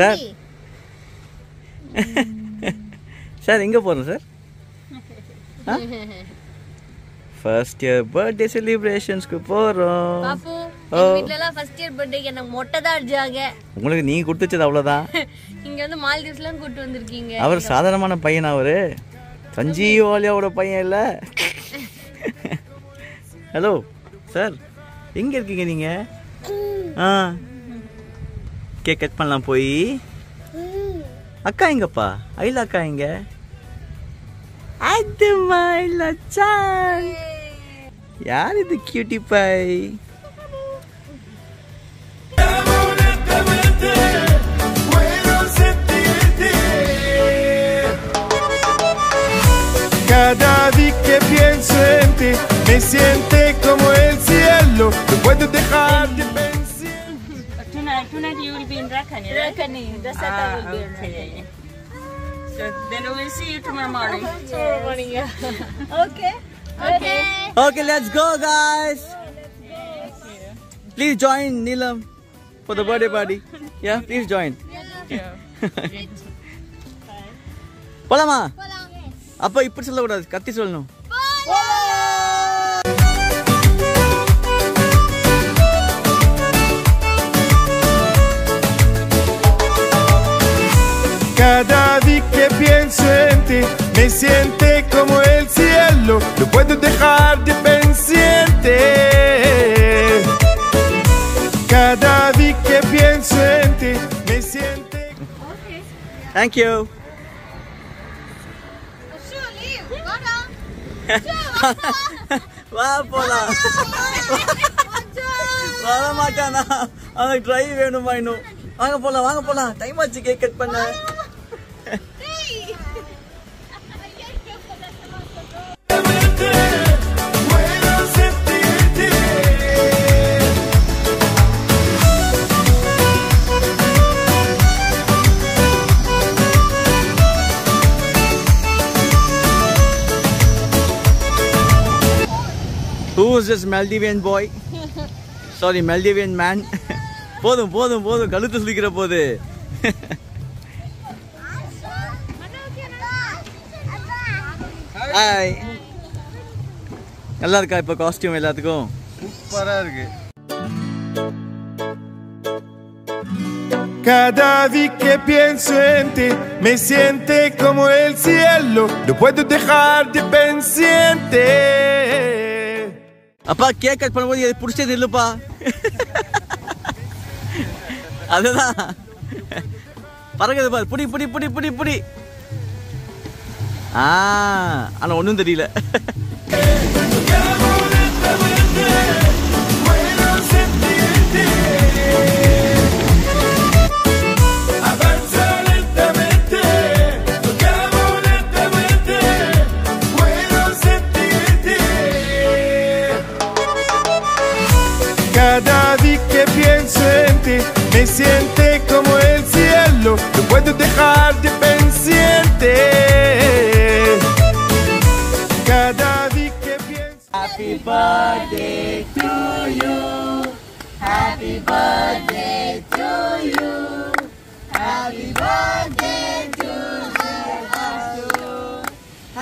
Sir sir எங்கே போகிறோம் sir? First year birthday செலிப்ரேஷன்ஸ்க்கு போகிறோம். வீட்டிலலாம் ஃபர்ஸ்ட் இயர் பர்த்டேக்கு எனக்கு மொட்டை தான் அடிச்சாங்க. உங்களுக்கு நீங்கள் கொடுத்துச்சது அவ்வளோதான். இங்கே வந்து மால்தீவ்ஸ்லாம் கூப்பிட்டு வந்திருக்கீங்க. அவர் சாதாரணமான பையனா? அவர் சஞ்சீவாலியாவோட பையன் இல்லை? ஹலோ சார், எங்கே இருக்கீங்க நீங்கள்? ஆ, கேக் கட் பண்ணலாம் போய். அக்கா எங்கப்பா? ஐலா அக்கா எங்க? யார் இது cutie pie? Cada día que pienso en ti, me siente como el cielo. No puedo dejar de pensar. Tonight you will be in Rakhani, right? Rakhani, the Saturday will be in Rakhani. So then we will see you tomorrow morning. Tomorrow morning, yeah. Okay. Okay. Okay, let's go, guys. Let's go. Please join Neelam for the birthday party. Yeah, please join. Yeah. Polama. அப்பா இப்படி சொல்லக்கூடாது, கத்தி சொல்லணும். Cada día que pienso en ti, me siente como el cielo. No puedo dejar de pensar en ti. Cada día que pienso en ti, me siente. Okay. Thank you. வா போலாம். வர மாட்டானா? அவனுக்கு டிரைவ் வேணுமா இன்னும்? வாங்க போலாம், வாங்க போலாம். டைம் ஆச்சு கேக் கட் பண்ண. Who's this Maldivian boy? Sorry, Maldivian man. போதும் போதும் போதும், கழுத்து சுளிக்கிற போது. ஹாய், நல்லா இருக்கா இப்போ காஸ்டியூம்? எல்லாத்துக்கும் சூப்பரா இருக்கு. Cada día que pienso en ti, me siente como el cielo. No puedo dejar de pensar en ti. அப்பா கேக் கட் பண்ணும்போது எது பிடிச்சது இல்லைப்பா? அதுதான் பறகுது பாரு. புடி புடி புடி புடி புடி. ஆனால் ஒன்றும் தெரியல. Cada día que pienso en ti, me siento como el cielo. No puedo dejar de pensar en ti. Cada día que pienso. Happy birthday to you. Happy birthday to you. Happy birthday to you.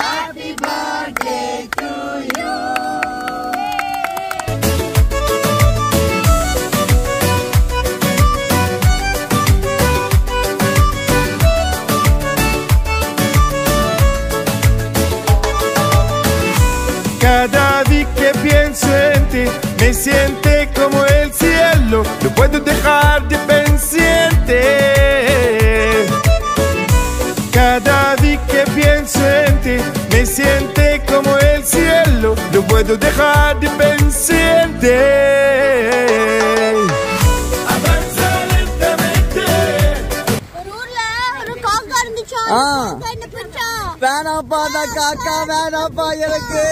Happy birthday to you. Cada día que pienso en ti, me siento como el cielo. No puedo dejar de pensar en ti. Cada día que pienso en ti, me siento como el cielo. No puedo dejar de pensar en ti. வேணாப்பா, நான் காக்கா வேணாப்பா, எனக்கு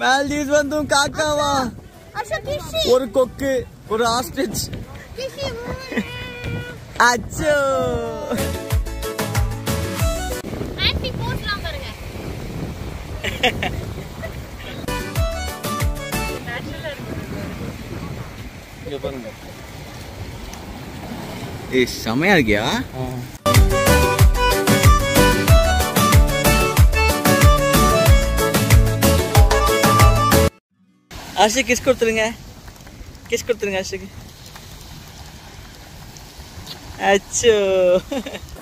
Maldives வந்தும் காக்காவா? ஒரு கொக்கு, ஒரு ostrich. அச்சோ, समय आ गया। अर्श किसको उतरेंगे, किसको उतरेंगे अर्श के? अच्छा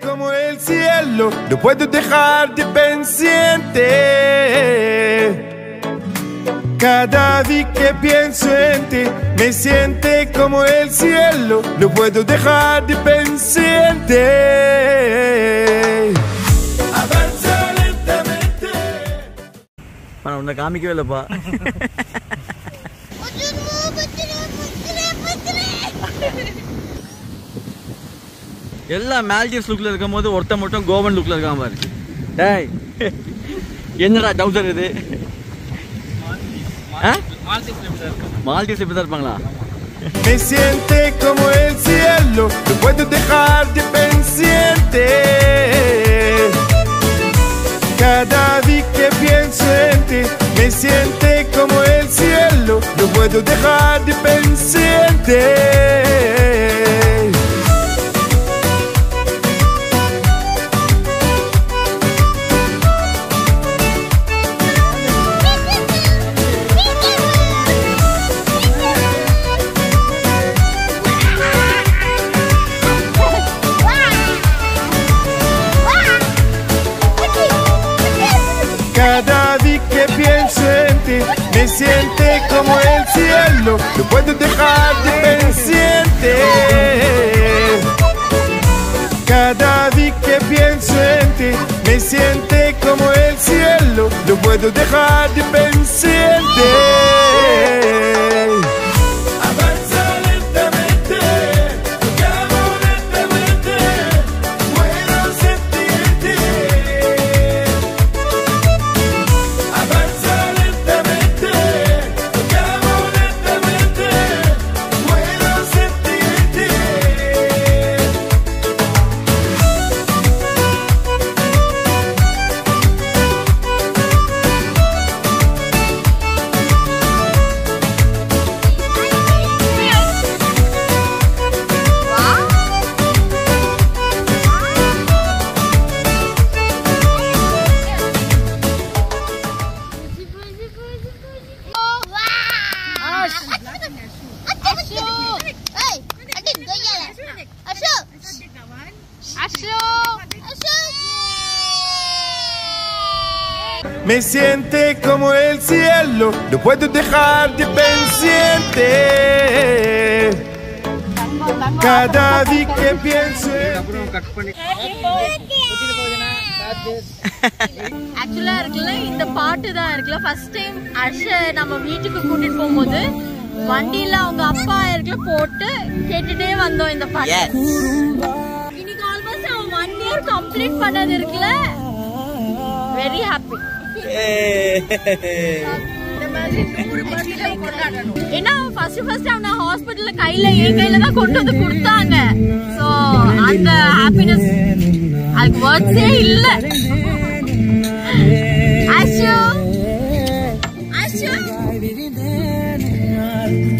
como el cielo no puedo dejar de pensiente cada vez que pienso en ti me siente como el cielo no puedo dejar de pensiente avanza lentamente para una cama que vela pa எல்லாம் Maldives லுக்கில் இருக்கும்போது ஒருத்த மட்டும் கோவன் லுக்கில் இருக்காம பாரு. டேய் என்னடா டவுசர் இது? மால்டிவ்ஸ் இப்படி தான் இருப்பாங்களா? Me siente como el cielo, no puedo dejar de pensiente. Cada vez que pienso en ti, me siente como el cielo, no puedo dejar de pensiente. Me siente como el cielo, no puedo dejar de pensiente. Cada vez que pienso en ti, me siente como el cielo, no puedo dejar de pensiente. Avanza lentamente, tocamos lentamente, puedo sentirte. Avanza Me siente como el cielo, no puedo dejar de pensiente. Cada vez que pienso actually இருக்குல்ல இந்த பாட்டு தான் இருக்குல்ல first time அர்ஷை நம்ம வீட்டுக்கு கூட்டிட்டு போயும்போது வண்டில அவங்க அப்பா இருக்குல போட்டு கேட்டுட்டே வந்தோம் இந்த பாட்டு. இன்னைக்கு ஆல்மோஸ்ட் 1 year கம்ப்ளீட் பண்ணது இருக்குல்ல. Very happy. ஏன்னா ஃபர்ஸ்ட் அவன ஹாஸ்பிடல்ல கையில என் கையில தான் கொண்டு வந்து கொடுத்தாங்க. சோ அந்த ஹாப்பினஸ் அதுக்கு வேர்ட்ஸே இல்ல. அஷு அஷு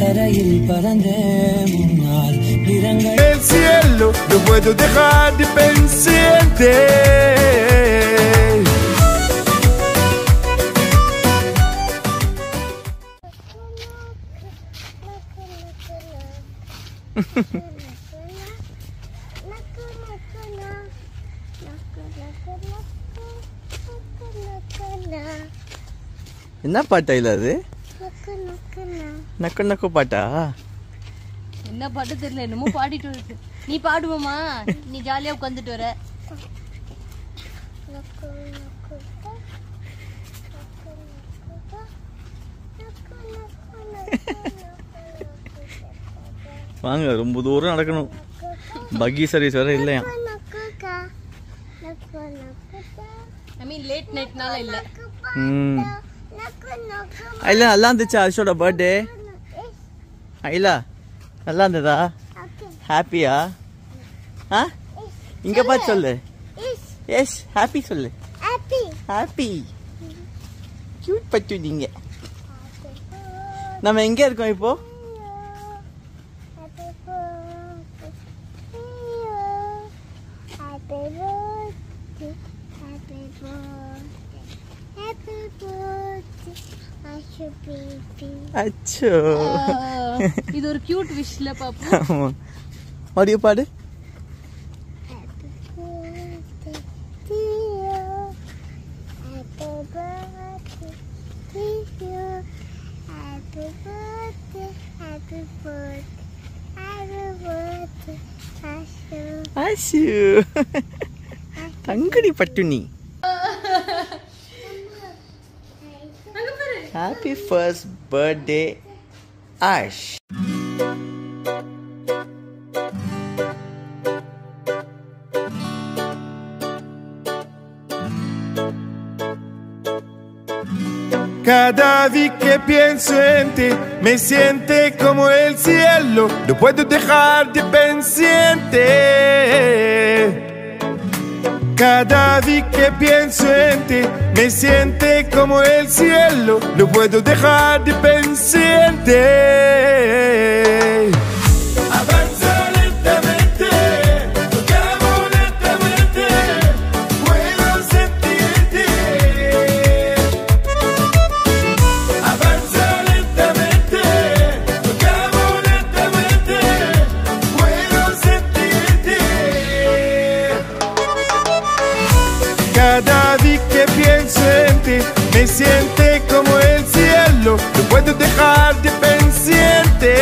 தரையில் பறந்த முன்னால் நிரங்கள் el cielo no puedo dejar de pensiente. என்ன பாட்டா இல்ல அது? நக்கு நக்கு பாட்டா? என்ன பாட்டு தெரியல, என்னமோ பாடிட்டு இருக்கு. நீ பாடுவமா? நீ ஜாலியா உட்கார்ந்துட்டு வர. வாங்க ரொம்ப தூரம் நடக்கணும். பக்கி சர்வீஸ் வர இல்லையா? I mean late night நால இல்ல. ஐலா நல்லா இருந்துச்சா அர்ஷோட பர்த்டே? ஐலா நல்லா இருந்ததா? ஹாப்பியா? ஆ இங்க பாத்து சொல்லு. எஸ் ஹாப்பி சொல்லு. Happy happy. கியூட் பட்டு நீங்க. நம்ம எங்க இருக்கோம் இப்போ? அச்சோ இது ஒரு கியூட் விஷல பாப்பா. ஆடியோ பாடு. தங்கடி பட்டுனி. Happy first birthday, Arsh. Cada vez que pienso en ti, me siente como el cielo. No puedo dejar de pensarte. Cada vez que pienso en ti, me siente como el cielo. No puedo dejar de pensarte. Avanza lentamente, tocamos lentamente. Puedo sentirte. Avanza lentamente, tocamos lentamente. Puedo sentirte. Cada vez que pienso en ti, me siente como el cielo. No puedo dejar de pensarte.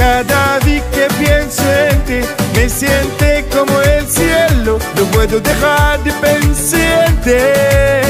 Cada vez que pienso en ti, me siente como el cielo. No puedo dejar de pensarte.